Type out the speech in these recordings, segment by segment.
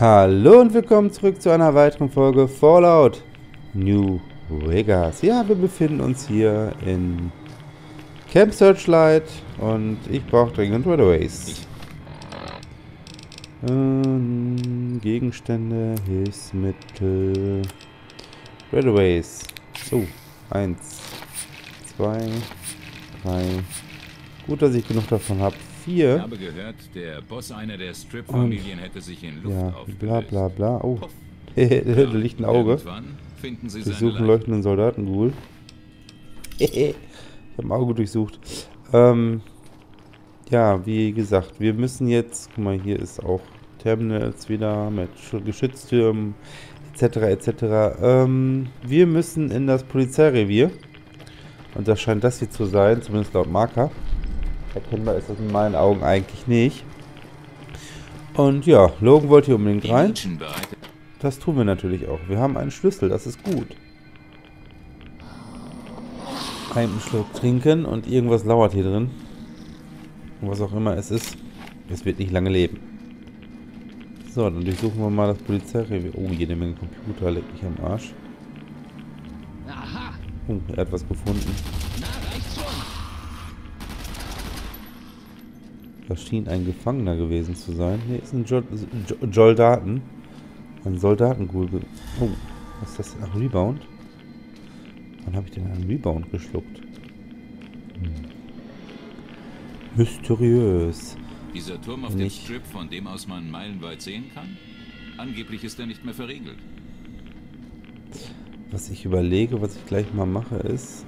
Hallo und willkommen zurück zu einer weiteren Folge Fallout New Vegas. Ja, wir befinden uns hier in Camp Searchlight und ich brauche dringend RadAways. Gegenstände, Hilfsmittel, RadAways. So, 1, 2, 3. Gut, dass ich genug davon habe. 4. Ich habe gehört, der Boss einer der Strip-Familien hätte sich in Luft aufgelöst. Bla bla bla. Oh, da liegt ein Auge. Durchsuchen leuchtenden Soldaten-Ghoul. Ich habe ein Auge durchsucht. Ja, wie gesagt, wir müssen jetzt... Guck mal, hier ist auch Terminals wieder mit Geschütztürmen etc. etc. Wir müssen in das Polizeirevier. Und das scheint das hier zu sein, zumindest laut Marker. Erkennbar ist das in meinen Augen eigentlich nicht. Und ja, Logan wollte hier unbedingt rein. Das tun wir natürlich auch. Wir haben einen Schlüssel, das ist gut. Einen Schluck trinken und irgendwas lauert hier drin. Und was auch immer es ist, es wird nicht lange leben. So, dann durchsuchen wir mal das Polizeirevier. Oh, jede Menge Computer, legt mich am Arsch. Oh, er hat was gefunden. Das schien ein Gefangener gewesen zu sein. Hier ist ein Soldaten. Ein Soldaten-Ghoul. Oh, was ist das denn? Ach, Rebound? Wann habe ich denn einen Rebound geschluckt? Mysteriös. Dieser Turm auf dem Strip, von dem aus man meilenweit sehen kann? Angeblich ist er nicht mehr verriegelt. Was ich überlege, was ich gleich mal mache, ist...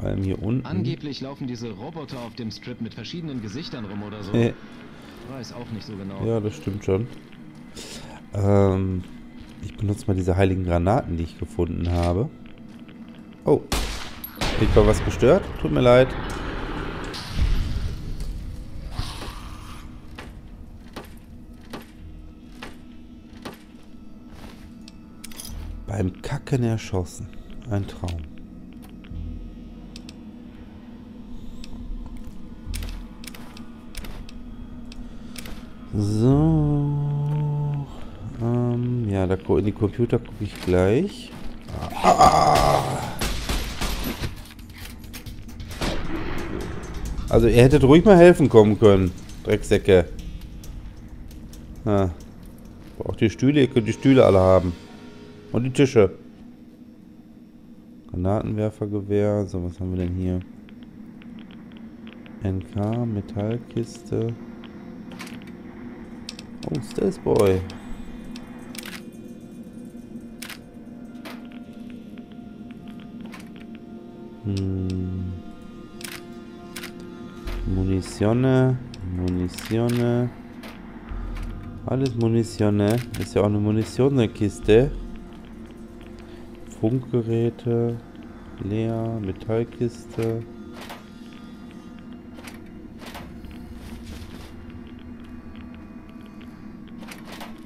vor allem hier unten. Angeblich laufen diese Roboter auf dem Strip mit verschiedenen Gesichtern rum oder so. Weiß auch nicht so genau. Ja, das stimmt schon. Ich benutze mal diese heiligen Granaten, die ich gefunden habe. Oh. Ich war was gestört. Tut mir leid. Beim Kacken erschossen. Ein Traum. So. Ja, da in die Computer gucke ich gleich. Also, ihr hättet ruhig mal helfen kommen können. Drecksäcke. Ja. Auch die Stühle, ihr könnt die Stühle alle haben. Und die Tische. Granatenwerfergewehr. So, was haben wir denn hier? NK, Metallkiste. Oh, Stealthboy. Munitione. Alles Munitione. Ist ja auch eine Munitionskiste. Funkgeräte. Leer. Metallkiste.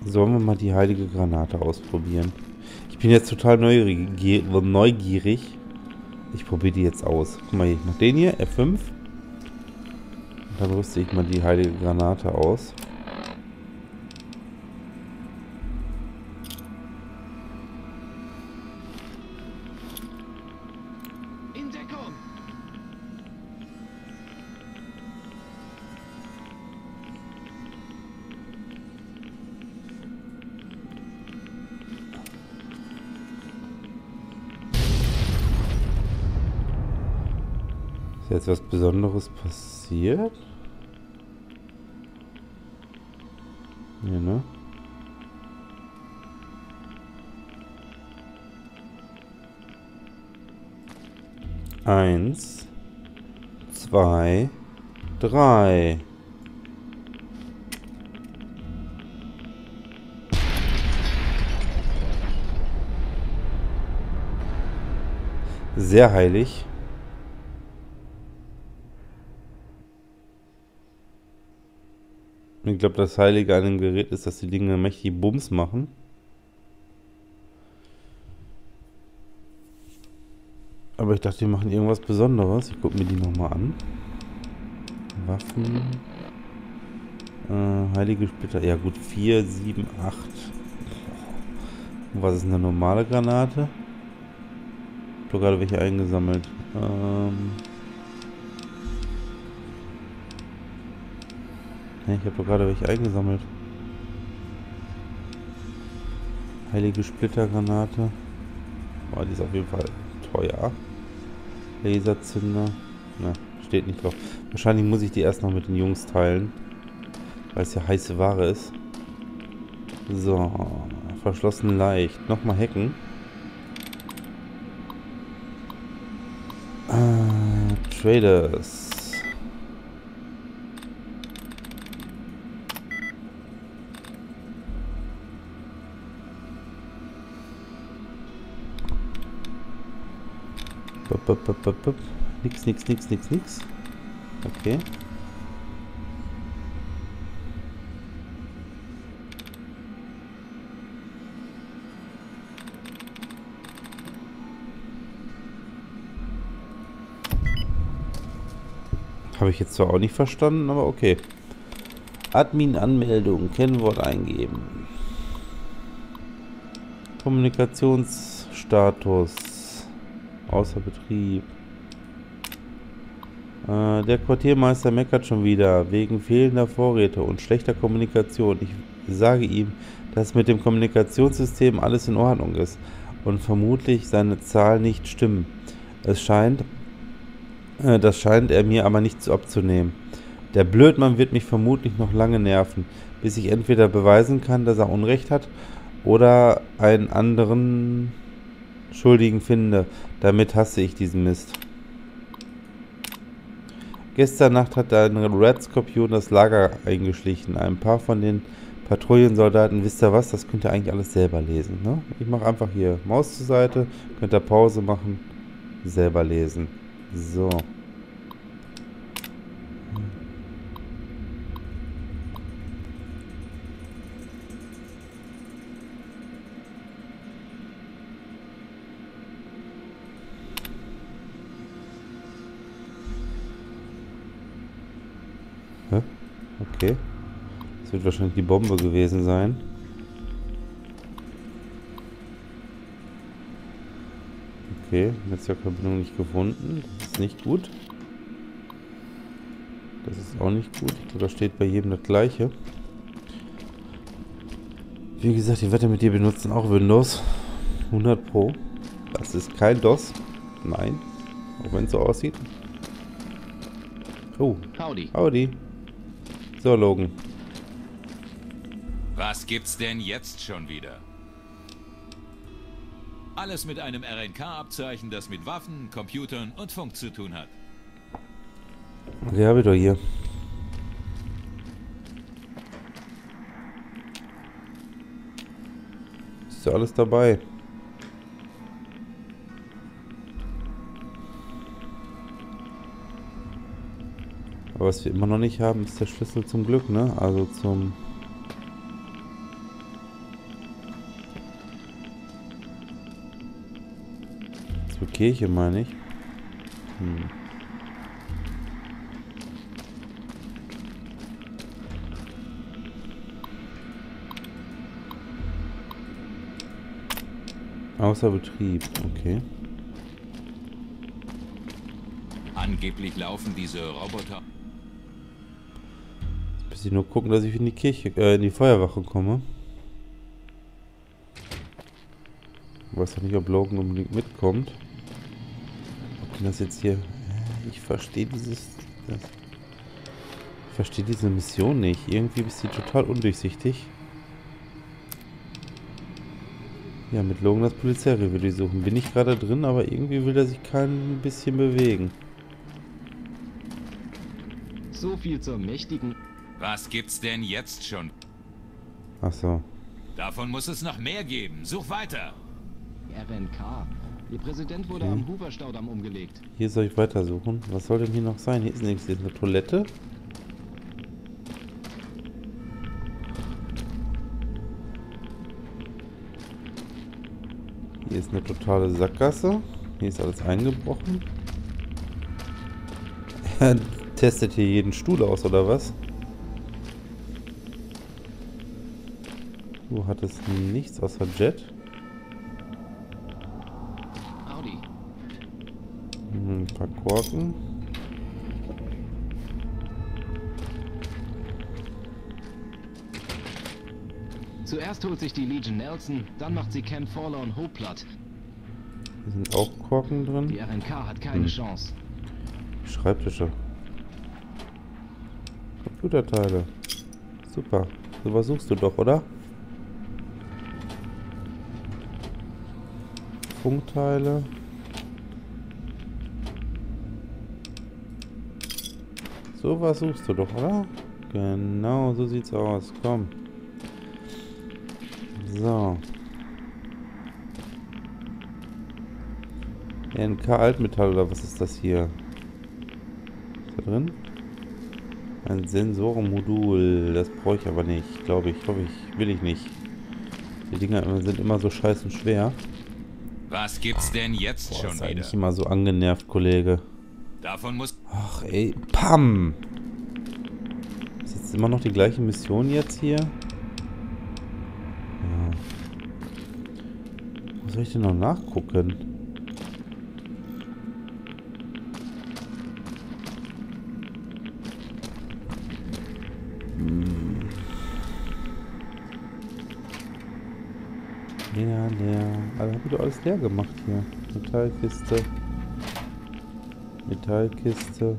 Sollen wir mal die heilige Granate ausprobieren? Ich bin jetzt total neugierig. Ich probiere die jetzt aus. Guck mal hier, ich mache den hier, F5. Und dann rüste ich mal die heilige Granate aus. Jetzt was Besonderes passiert? Nee, ne? Eins, zwei, drei. Sehr heilig. Ich glaube, das Heilige an dem Gerät ist, dass die Dinge mächtig Bums machen. Aber ich dachte, die machen irgendwas Besonderes. Ich gucke mir die nochmal an. Waffen. Heilige Splitter. Ja gut, 4, 7, 8. Was ist eine normale Granate? Ich habe gerade welche eingesammelt. Ich habe doch gerade welche eingesammelt. Heilige Splittergranate. Oh, die ist auf jeden Fall teuer. Laserzünder. Na, steht nicht drauf. Wahrscheinlich muss ich die erst noch mit den Jungs teilen. Weil es ja heiße Ware ist. So. Verschlossen leicht. Nochmal hacken. Traders. Nix. Okay. Habe ich jetzt zwar auch nicht verstanden, aber okay. Admin-Anmeldung, Kennwort eingeben. Kommunikationsstatus. Außer Betrieb. Der Quartiermeister meckert schon wieder wegen fehlender Vorräte und schlechter Kommunikation. Ich sage ihm, dass mit dem Kommunikationssystem alles in Ordnung ist und vermutlich seine Zahlen nicht stimmen. Das scheint er mir aber nicht abzunehmen. Der Blödmann wird mich vermutlich noch lange nerven, bis ich entweder beweisen kann, dass er Unrecht hat oder einen anderen Schuldigen finde. Damit hasse ich diesen Mist. Gestern Nacht hat ein Red Skorpion das Lager eingeschlichen. Ein paar von den Patrouillensoldaten, wisst ihr was, das könnt ihr eigentlich alles selber lesen. Ne? Ich mache einfach hier Maus zur Seite, könnt ihr Pause machen, selber lesen. So. Okay. Das wird wahrscheinlich die Bombe gewesen sein. Okay, Netzwerkverbindung nicht gefunden. Das ist nicht gut. Das ist auch nicht gut. Ich glaube, da steht bei jedem das Gleiche. Wie gesagt, ich werde mit dir benutzen auch Windows 100 Pro. Das ist kein DOS. Nein. Auch wenn es so aussieht. Oh. Howdy. Howdy. So, Logan. Was gibt's denn jetzt schon wieder? Alles mit einem RNK-Abzeichen, das mit Waffen, Computern und Funk zu tun hat. Die habe ich doch hier. Ist ja alles dabei. Aber was wir immer noch nicht haben, ist der Schlüssel zum Glück, ne? Also zum... zur Kirche, meine ich. Hm. Außer Betrieb, okay. Angeblich laufen diese Roboter... Ich nur gucken, dass ich in die Kirche, in die Feuerwache komme. Ich weiß ja nicht, ob Logan unbedingt mitkommt. Ob denn das jetzt hier... Ich verstehe dieses... Ich verstehe diese Mission nicht. Irgendwie ist sie total undurchsichtig. Ja, mit Logan das Polizeirevier suchen. Bin ich gerade drin, aber irgendwie will er sich kein bisschen bewegen. So viel zur mächtigen... Was gibt's denn jetzt schon? Ach so. Davon muss es noch mehr geben. Such weiter. RNK. Ihr Präsident wurde am Hoover-Staudamm umgelegt. Hier soll ich weitersuchen. Was soll denn hier noch sein? Hier ist nichts. Hier ist eine Toilette. Hier ist eine totale Sackgasse. Hier ist alles eingebrochen. Er testet hier jeden Stuhl aus, oder was? Du hattest nichts außer Jet. Ein paar Korken. Zuerst holt sich die Legion Nelson, dann macht sie Camp Forlorn Hope platt. Hier sind auch Korken drin. Die RNK hat keine Chance. Schreibtische. Computerteile. Super. Sowas suchst du doch, oder? Funkteile. Sowas suchst du doch, oder? Genau, so sieht's aus. Komm. So. RNK Altmetall oder was ist das hier? Ist da drin? Ein Sensorenmodul. Das brauche ich aber nicht, glaube ich. Hoffe ich. Will ich nicht. Die Dinger sind immer so scheiße und schwer. Was gibt's denn jetzt schon wieder? Ist eigentlich immer so angenervt, Kollege. Davon muss... Ach ey, PAM! Ist jetzt immer noch die gleiche Mission jetzt hier? Ja. Was soll ich denn noch nachgucken? Leer, leer. Aber hab ich doch alles leer gemacht hier. Metallkiste. Metallkiste.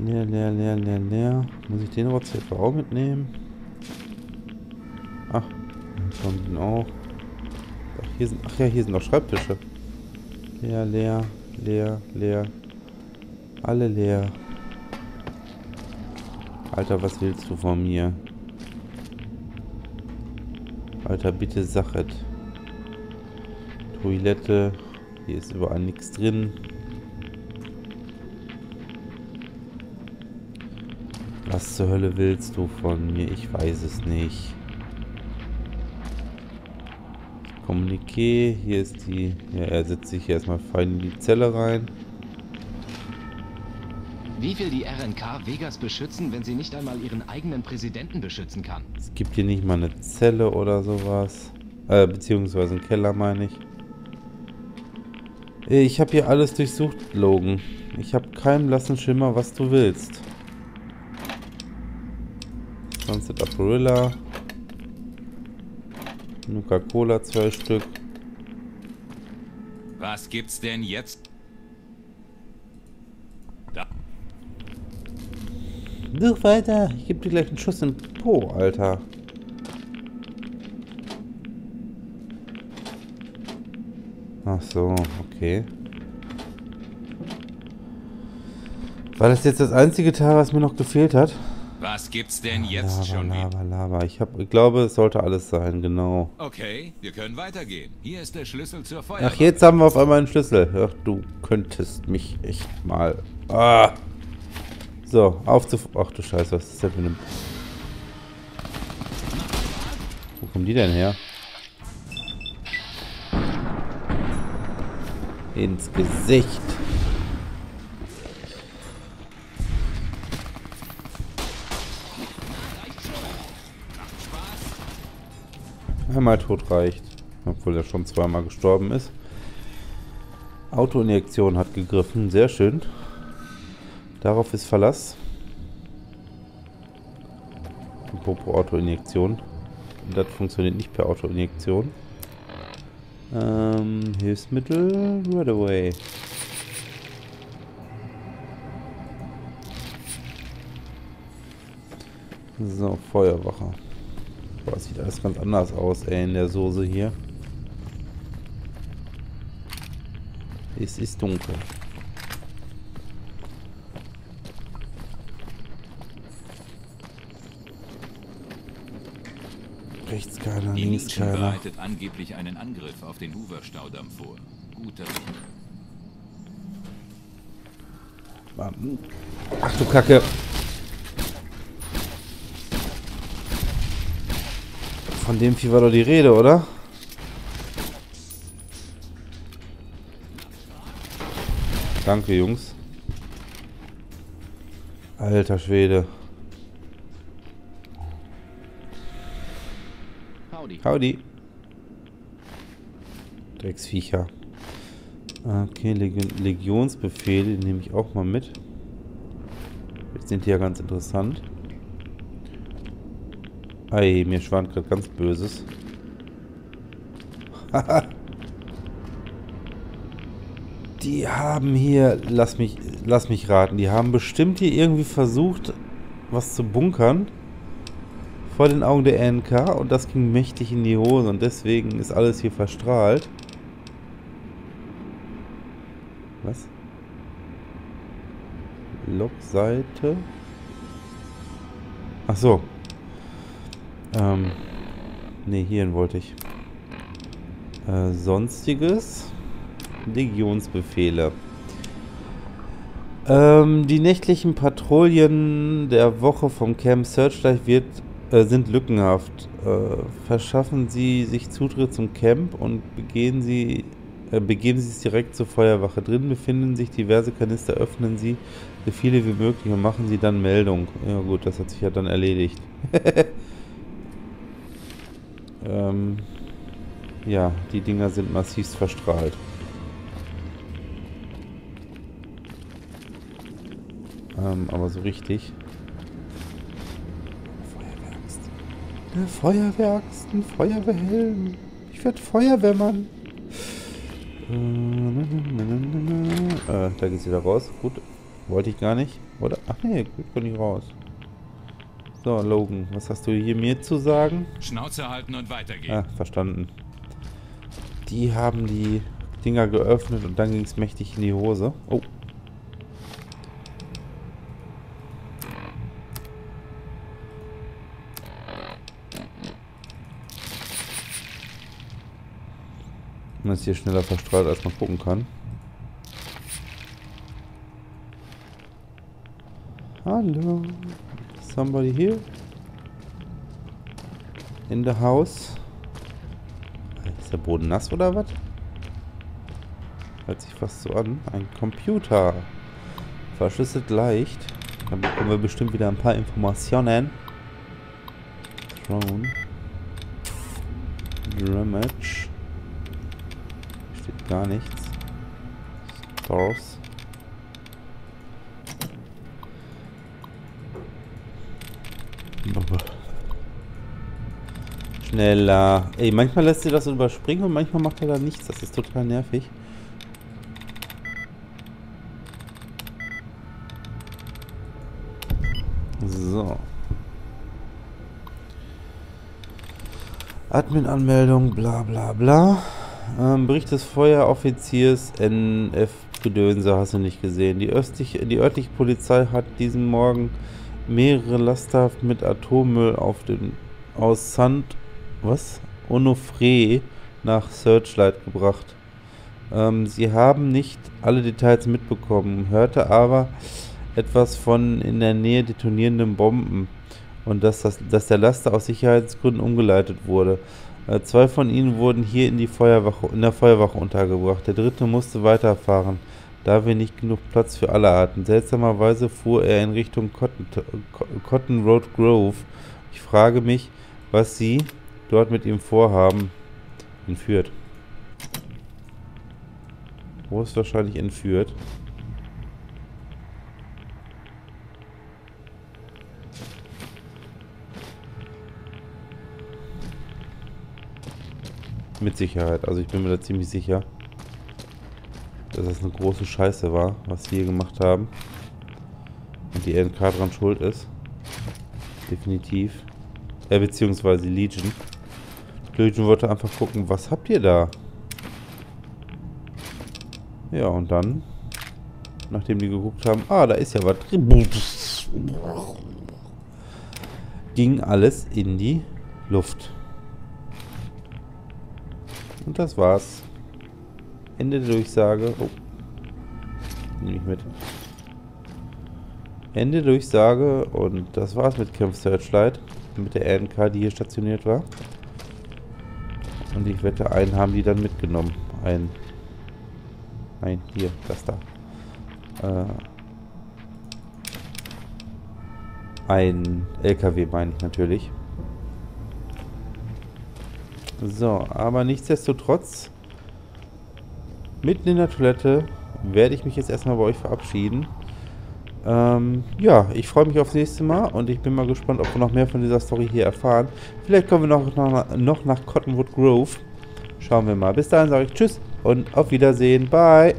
Leer, leer, leer, leer, leer. Muss ich den aber zur FAO mitnehmen? Ach, kommt den auch. Ach, hier sind, ach ja, hier sind auch Schreibtische. Leer, leer, leer, leer. Alle leer. Alter, was willst du von mir? Alter, bitte sag es. Toilette. Hier ist überall nichts drin. Was zur Hölle willst du von mir? Ich weiß es nicht. Kommuniqué. Hier ist die... Ja, er setzt sich hier erstmal fein in die Zelle rein. Wie will die RNK Vegas beschützen, wenn sie nicht einmal ihren eigenen Präsidenten beschützen kann? Es gibt hier nicht mal eine Zelle oder sowas. Beziehungsweise einen Keller, meine ich. Ich habe hier alles durchsucht, Logan. Ich habe keinen blassen Schimmer, was du willst. Sunset Sarsaparilla. Nuka Cola, 2 Stück. Was gibt's denn jetzt? Such weiter! Ich geb dir gleich einen Schuss in den Po, Alter. Ach so, okay. War das jetzt das einzige Teil, was mir noch gefehlt hat? Was gibt's denn jetzt schon wieder? Lava. Ich glaube, es sollte alles sein, genau. Okay, wir können weitergehen. Hier ist der Schlüssel zur Feuerwehr. Ach, jetzt haben wir auf einmal einen Schlüssel. Ach, du könntest mich echt mal... Ah! So, ach du Scheiße, was ist das denn? Wo kommen die denn her? Ins Gesicht. Einmal tot reicht. Obwohl er schon zweimal gestorben ist. Autoinjektion hat gegriffen, sehr schön. Darauf ist Verlass. Apropos Autoinjektion. Das funktioniert nicht per Autoinjektion. Hilfsmittel. RadAway. So, Feuerwache. Boah, sieht alles ganz anders aus, ey, in der Soße hier. Es ist dunkel. Rechts keiner, links keiner. Die Legion bereitet angeblich einen Angriff auf den Hoover-Staudamm vor. Gut, dass ich... Ach du Kacke! Von dem Vieh war doch die Rede, oder? Danke, Jungs. Alter Schwede. Howdy. Howdy. Drecksviecher. Okay, Legionsbefehl, den nehme ich auch mal mit. Jetzt sind die ja ganz interessant. Ei, mir schwant gerade ganz Böses. Haha. Die haben hier, lass mich raten, die haben bestimmt hier irgendwie versucht, was zu bunkern. Vor den Augen der NK, und das ging mächtig in die Hose und deswegen ist alles hier verstrahlt. Was? Logseite? Ach so. Ne, hierhin wollte ich. Sonstiges. Legionsbefehle. Die nächtlichen Patrouillen der Woche vom Camp Searchlight sind lückenhaft. Verschaffen Sie sich Zutritt zum Camp und begeben Sie es direkt zur Feuerwache. Drin befinden sich diverse Kanister, öffnen Sie so viele wie möglich und machen Sie dann Meldung. Ja gut, das hat sich ja dann erledigt. Ja, die Dinger sind massivst verstrahlt. Aber so richtig. Eine Feuerwehraxt, ein Feuerwehrhelm. Ich werde Feuerwehrmann. Da geht's wieder raus. Gut, wollte ich gar nicht. Oder? Ach nee, gut, kann ich raus. So, Logan, was hast du hier mir zu sagen? Schnauze halten und weitergehen. Ah, verstanden. Die haben die Dinger geöffnet und dann ging es mächtig in die Hose. Oh. Man ist hier schneller verstrahlt, als man gucken kann. Hallo. Somebody here? In the house? Ist der Boden nass oder was? Hört sich fast so an. Ein Computer. Verschlüsselt leicht. Dann bekommen wir bestimmt wieder ein paar Informationen. Drone. Damage. Gar nichts. Stores. Schneller. Ey, manchmal lässt ihr das überspringen und manchmal macht er da nichts. Das ist total nervig. So. Admin-Anmeldung, bla bla bla. Bericht des Feueroffiziers NF Gedönse, hast du nicht gesehen. Die örtliche Polizei hat diesen Morgen mehrere Laster mit Atommüll aus Saint-Onofre nach Searchlight gebracht. Sie haben nicht alle Details mitbekommen, hörte aber etwas von in der Nähe detonierenden Bomben und dass der Laster aus Sicherheitsgründen umgeleitet wurde. Zwei von ihnen wurden hier in der Feuerwache untergebracht. Der dritte musste weiterfahren, da wir nicht genug Platz für alle hatten. Seltsamerweise fuhr er in Richtung Cottonwood Grove. Ich frage mich, was sie dort mit ihm vorhaben. Entführt. Wo ist wahrscheinlich entführt? Mit Sicherheit, also ich bin mir da ziemlich sicher, dass das eine große Scheiße war, was sie hier gemacht haben. Und die NK dran schuld ist. Definitiv. Beziehungsweise Legion. Legion wollte einfach gucken, was habt ihr da? Ja, und dann, nachdem die geguckt haben, ah, da ist ja was drin, ging alles in die Luft. Und das war's. Ende der Durchsage. Oh. Nehme ich mit. Ende der Durchsage. Und das war's mit Camp Searchlight. Mit der RNK, die hier stationiert war. Und ich wette, einen haben die dann mitgenommen. Nein, hier, das da. Ein LKW meine ich natürlich. So, aber nichtsdestotrotz, mitten in der Toilette werde ich mich jetzt erstmal bei euch verabschieden. Ja, ich freue mich aufs nächste Mal und ich bin mal gespannt, ob wir noch mehr von dieser Story hier erfahren. Vielleicht kommen wir noch nach Cottonwood Grove. Schauen wir mal. Bis dahin sage ich Tschüss und auf Wiedersehen. Bye!